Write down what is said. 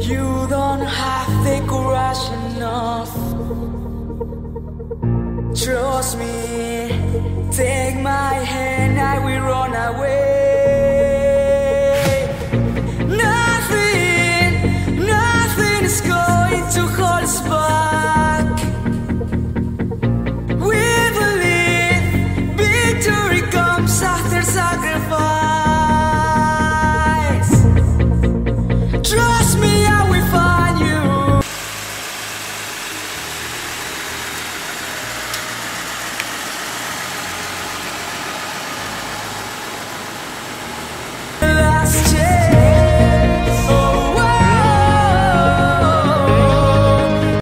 You don't have the courage enough. Trust me, take my hand, I will run away.